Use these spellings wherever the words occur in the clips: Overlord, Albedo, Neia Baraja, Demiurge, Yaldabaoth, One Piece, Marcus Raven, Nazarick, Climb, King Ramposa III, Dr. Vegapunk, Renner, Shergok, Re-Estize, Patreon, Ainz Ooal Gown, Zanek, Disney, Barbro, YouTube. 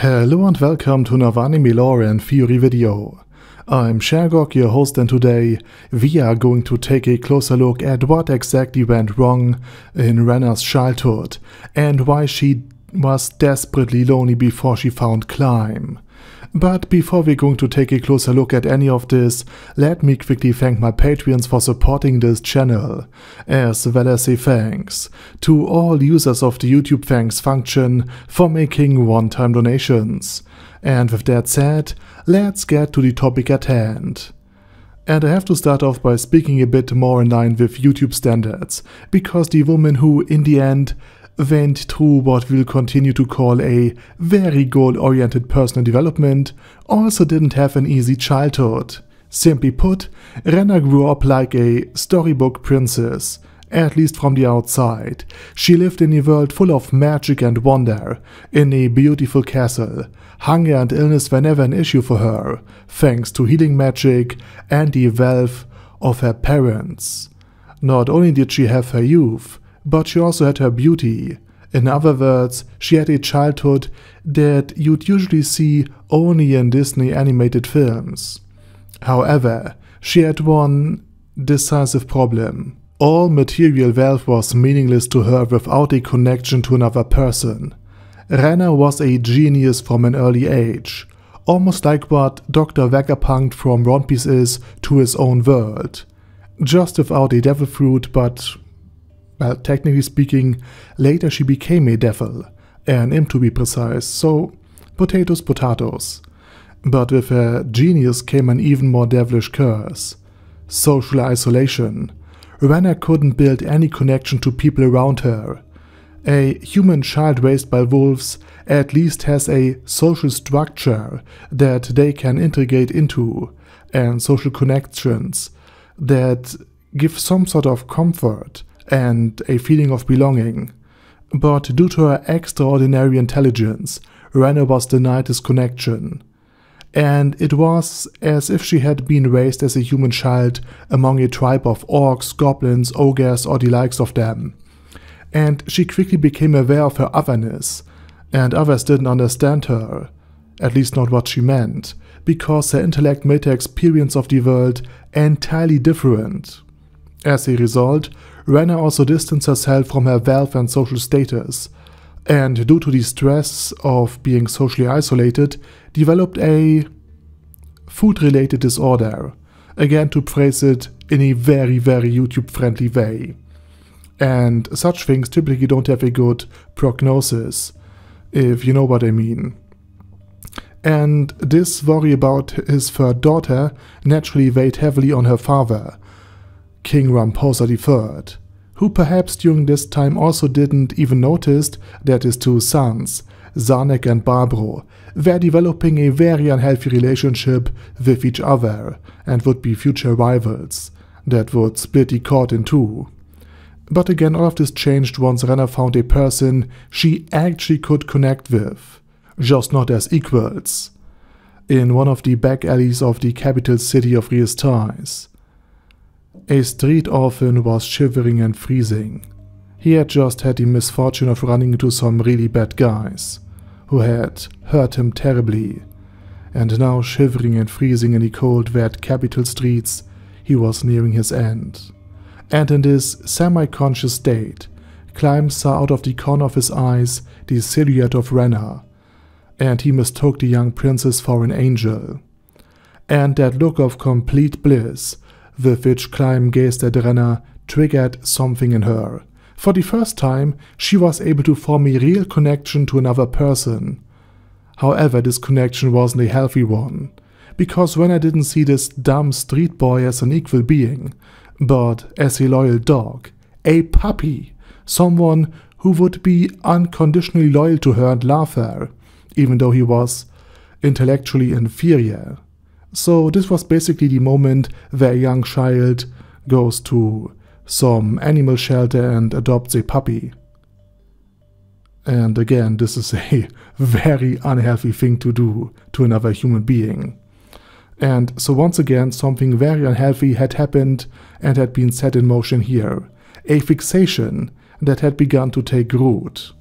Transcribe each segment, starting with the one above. Hello and welcome to another anime lore and theory video. I'm Shergok, your host, and today we are going to take a closer look at what exactly went wrong in Renner's childhood and why she was desperately lonely before she found Climb. But before we're going to take a closer look at any of this, let me quickly thank my Patreons for supporting this channel, as well as say thanks to all users of the YouTube thanks function for making one-time donations. And with that said, let's get to the topic at hand. And I have to start off by speaking a bit more in line with YouTube standards, because the woman who, in the end, went through what we'll continue to call a very goal-oriented personal development, also didn't have an easy childhood. Simply put, Renner grew up like a storybook princess, at least from the outside. She lived in a world full of magic and wonder, in a beautiful castle. Hunger and illness were never an issue for her, thanks to healing magic and the wealth of her parents. Not only did she have her youth, but she also had her beauty. In other words, she had a childhood that you'd usually see only in Disney animated films. However, she had one decisive problem. All material wealth was meaningless to her without a connection to another person. Renner was a genius from an early age, almost like what Dr. Vegapunk from One Piece is to his own world. Just without a devil fruit, but well, technically speaking, later she became a devil, an imp to be precise, so potatoes, potatoes. But with her genius came an even more devilish curse. Social isolation. Renner couldn't build any connection to people around her. A human child raised by wolves at least has a social structure that they can integrate into, and social connections that give some sort of comfort and a feeling of belonging. But due to her extraordinary intelligence, Renner was denied this connection. And it was as if she had been raised as a human child among a tribe of orcs, goblins, ogres, or the likes of them. And she quickly became aware of her otherness, and others didn't understand her, at least not what she meant, because her intellect made her experience of the world entirely different. As a result, Renner also distanced herself from her wealth and social status, and due to the stress of being socially isolated, developed a food-related disorder, again to phrase it in a very, very YouTube-friendly way. And such things typically don't have a good prognosis, if you know what I mean. And this worry about his third daughter naturally weighed heavily on her father, King Ramposa III, who perhaps during this time also didn't even notice that his two sons, Zanek and Barbro, were developing a very unhealthy relationship with each other and would be future rivals that would split the court in two. But again, all of this changed once Renner found a person she actually could connect with, just not as equals, in one of the back alleys of the capital city of Re-Estize. A street orphan was shivering and freezing. He had just had the misfortune of running into some really bad guys, who had hurt him terribly, and now shivering and freezing in the cold, wet capital streets, he was nearing his end. And in this semi-conscious state, Climb saw out of the corner of his eyes the silhouette of Renner, and he mistook the young princess for an angel. And that look of complete bliss with which Climb gazed at Renner triggered something in her. For the first time, she was able to form a real connection to another person. However, this connection wasn't a healthy one, because Renner didn't see this dumb street boy as an equal being, but as a loyal dog, a puppy, someone who would be unconditionally loyal to her and love her, even though he was intellectually inferior. So this was basically the moment where a young child goes to some animal shelter and adopts a puppy. And again, this is a very unhealthy thing to do to another human being. And so once again, something very unhealthy had happened and had been set in motion here. A fixation that had begun to take root.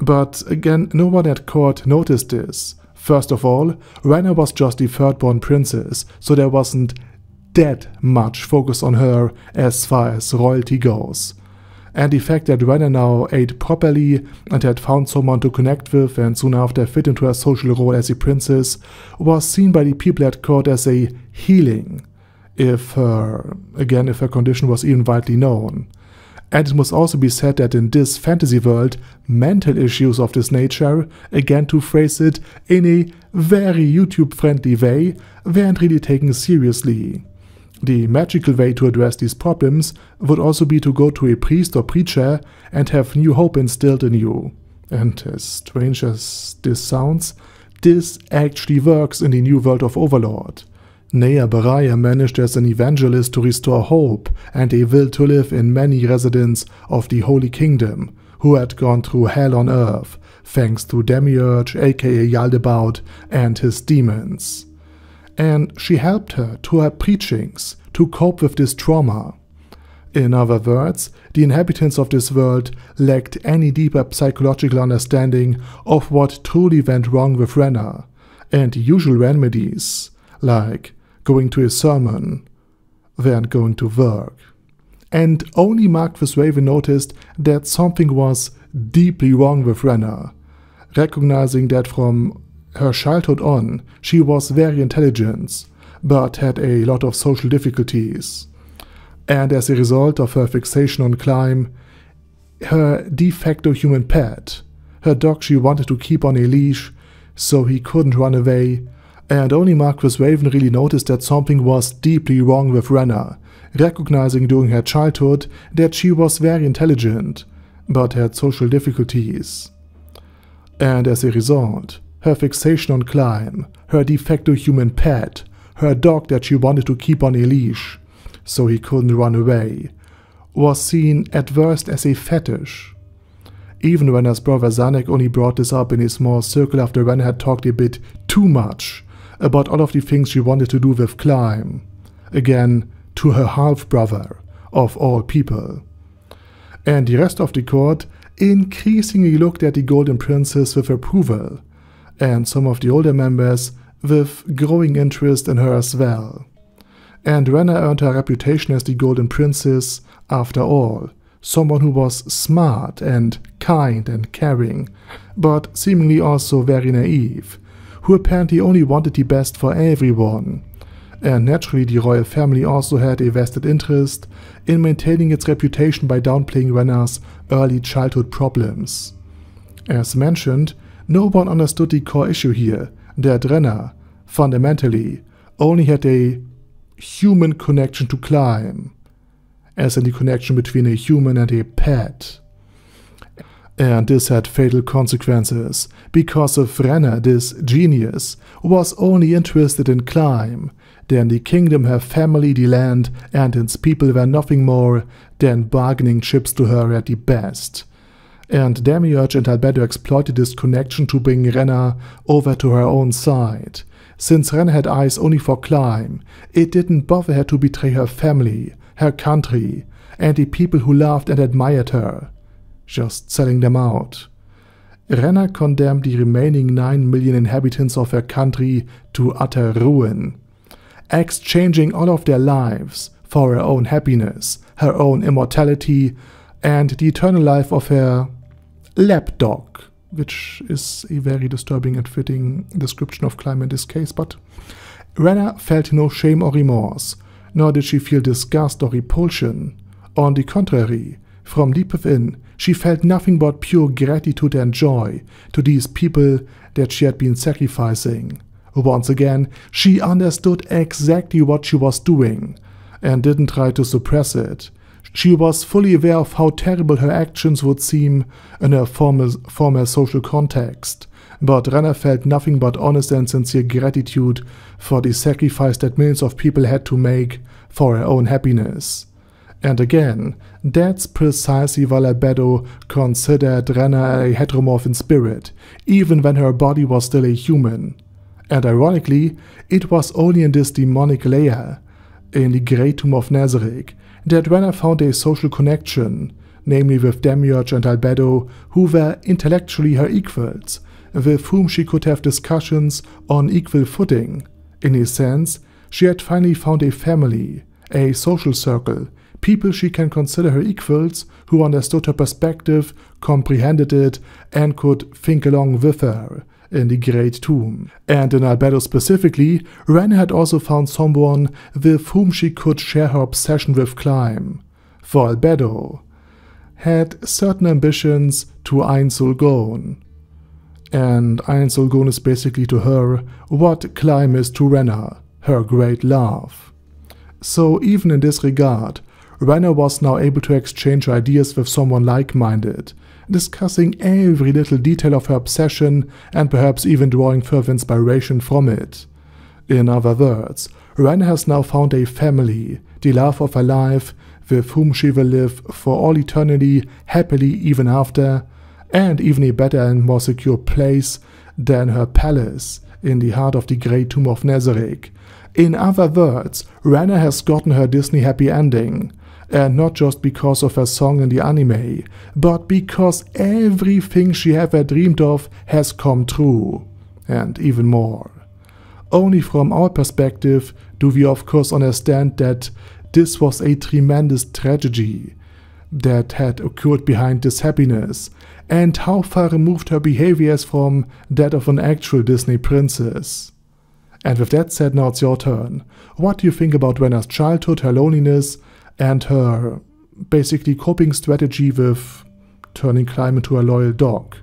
But again, nobody at court noticed this. First of all, Renner was just the third-born princess, so there wasn't that much focus on her as far as royalty goes. And the fact that Renner now ate properly and had found someone to connect with and soon after fit into her social role as a princess was seen by the people at court as a healing, if her condition was even widely known. And it must also be said that in this fantasy world, mental issues of this nature, again to phrase it in a very YouTube-friendly way, weren't really taken seriously. The magical way to address these problems would also be to go to a priest or preacher and have new hope instilled in you. And as strange as this sounds, this actually works in the new world of Overlord. Neia Baraja managed as an evangelist to restore hope and a will to live in many residents of the Holy Kingdom, who had gone through hell on earth, thanks to Demiurge aka Yaldabaoth and his demons. And she helped her through her preachings to cope with this trauma. In other words, the inhabitants of this world lacked any deeper psychological understanding of what truly went wrong with Renner, and usual remedies, like going to a sermon, weren't going to work. And only Marcus Raven noticed that something was deeply wrong with Renner, recognizing that from her childhood on she was very intelligent, but had a lot of social difficulties. And as a result of her fixation on Climb, her de facto human pet, her dog she wanted to keep on a leash so he couldn't run away, and only Marcus Raven really noticed that something was deeply wrong with Renner, recognizing during her childhood that she was very intelligent, but had social difficulties. And as a result, her fixation on Climb, her de facto human pet, her dog that she wanted to keep on a leash, so he couldn't run away, was seen at worst as a fetish. Even Renner's brother Zanek only brought this up in a small circle after Renner had talked a bit too much about all of the things she wanted to do with Climb, again to her half-brother, of all people. And the rest of the court increasingly looked at the Golden Princess with approval, and some of the older members with growing interest in her as well. And Renner earned her reputation as the Golden Princess after all, someone who was smart and kind and caring, but seemingly also very naive, who apparently only wanted the best for everyone. And naturally the royal family also had a vested interest in maintaining its reputation by downplaying Renner's early childhood problems. As mentioned, no one understood the core issue here, that Renner, fundamentally, only had a human connection to Climb, as in the connection between a human and a pet. And this had fatal consequences, because if Renner, this genius, was only interested in Climb, then the kingdom, her family, the land, and its people were nothing more than bargaining chips to her at the best. And Demiurge and Albedo exploited this connection to bring Renner over to her own side. Since Renner had eyes only for Climb, it didn't bother her to betray her family, her country, and the people who loved and admired her, just selling them out. Renner condemned the remaining 9 million inhabitants of her country to utter ruin, exchanging all of their lives for her own happiness, her own immortality, and the eternal life of her lapdog, which is a very disturbing and fitting description of Climb in this case, but Renner felt no shame or remorse, nor did she feel disgust or repulsion. On the contrary, from deep within, she felt nothing but pure gratitude and joy to these people that she had been sacrificing. Once again, she understood exactly what she was doing and didn't try to suppress it. She was fully aware of how terrible her actions would seem in her former social context, but Renner felt nothing but honest and sincere gratitude for the sacrifice that millions of people had to make for her own happiness. And again, that's precisely why Albedo considered Renner a heteromorph in spirit, even when her body was still a human. And ironically, it was only in this demonic lair, in the Grey Tomb of Nazarick, that Renner found a social connection namely with Demiurge and Albedo, who were intellectually her equals, with whom she could have discussions on equal footing. In a sense, she had finally found a family, a social circle, people she can consider her equals, who understood her perspective, comprehended it, and could think along with her in the Great Tomb. And in Albedo specifically, Renner had also found someone with whom she could share her obsession with climb. For Albedo had certain ambitions to Ainz Ooal Gown. And Ainz Ooal Gown is basically to her what climb is to Renner, her great love. So even in this regard, Renner was now able to exchange ideas with someone like-minded, discussing every little detail of her obsession and perhaps even drawing further inspiration from it. In other words, Renner has now found a family, the love of her life, with whom she will live for all eternity, happily even after, and even a better and more secure place than her palace in the heart of the Great Tomb of Nazarick. In other words, Renner has gotten her Disney happy ending, and not just because of her song in the anime, but because everything she ever dreamed of has come true, and even more. Only from our perspective do we of course understand that this was a tremendous tragedy that had occurred behind this happiness, and how far removed her behavior is from that of an actual Disney princess. And with that said, now it's your turn. What do you think about Renner's childhood, her loneliness, and her basically coping strategy with turning Climb into a loyal dog?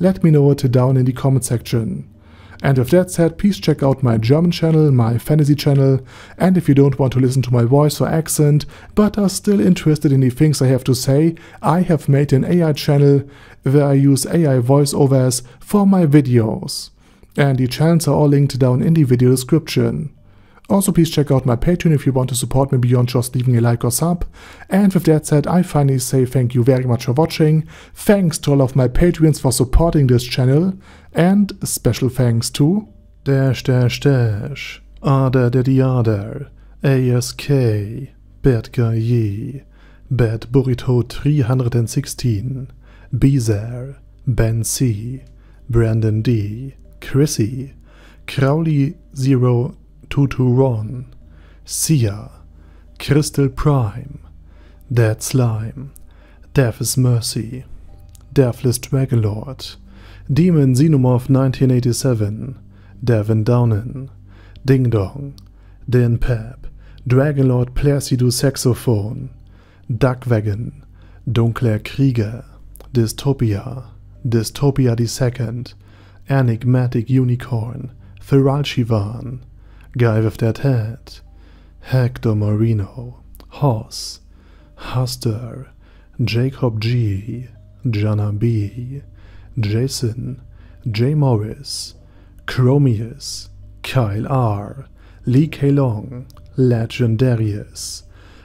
Let me know it down in the comment section. And with that said, please check out my German channel, my fantasy channel, and if you don't want to listen to my voice or accent, but are still interested in the things I have to say, I have made an AI channel where I use AI voiceovers for my videos. And the channels are all linked down in the video description. Also, please check out my Patreon if you want to support me beyond just leaving a like or sub. And with that said, I finally say thank you very much for watching, thanks to all of my Patreons for supporting this channel, and special thanks to ... Ada Dediada, ASK, Bad Guy Ye, Bad Burrito 316, Bizer, Ben C, Brandon D, Chrissy, Crowley 0 Tuturon, Sia, Crystal Prime, Dead Slime, Death is Mercy, Deathless Dragonlord, Demon Xenomorph 1987, Devin Downen, Ding Dong, Din Pep, Dragonlord Placido Saxophone, Duckwagon, Dunkler Krieger, Dystopia, Dystopia II, Enigmatic Unicorn, Feral Shivan, Guy with That Head, Hector Moreno, Hoss, Huster, Jacob G, Jana B, Jason, J Morris, Chromius, Kyle R, Lee K. Long, Legendarius,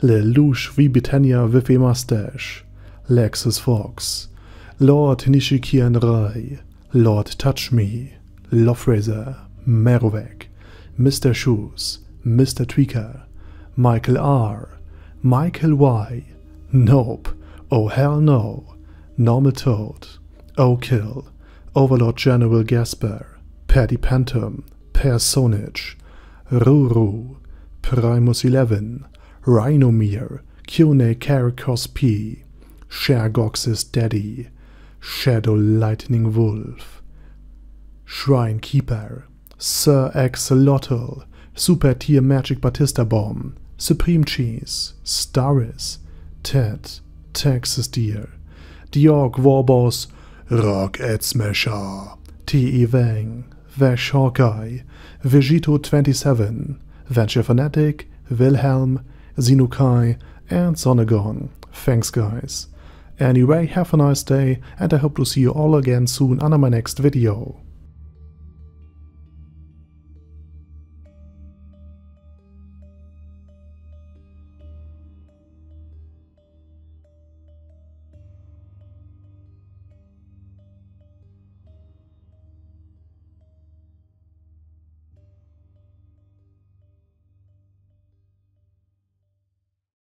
Lelouch Vibitania with a Mustache, Lexus Fox, Lord Nishikian Rai, Lord Touch Me, Lofraser, Merovec, Mr. Shoes, Mr. Tweaker, Michael R, Michael Y, Nope, Oh Hell No, Normal Toad, Oh Kill, Overlord General Gasper, Paddy Pantum, Personage, Ruru, Primus 11, Rhinomir, Cune Caracos P, Shergox's Daddy, Shadow Lightning Wolf, Shrine Keeper, Sir Axolotl, Super Tier Magic Batista Bomb, Supreme Cheese, Staris, Ted, Texas Deer, Diorg Warboss, Rock Ed Smasher, T.E. Vang, Vash Hawkeye, Vegito 27, Venture Fanatic, Wilhelm, Xenokai, and Sonagon. Thanks, guys. Anyway, have a nice day, and I hope to see you all again soon under my next video.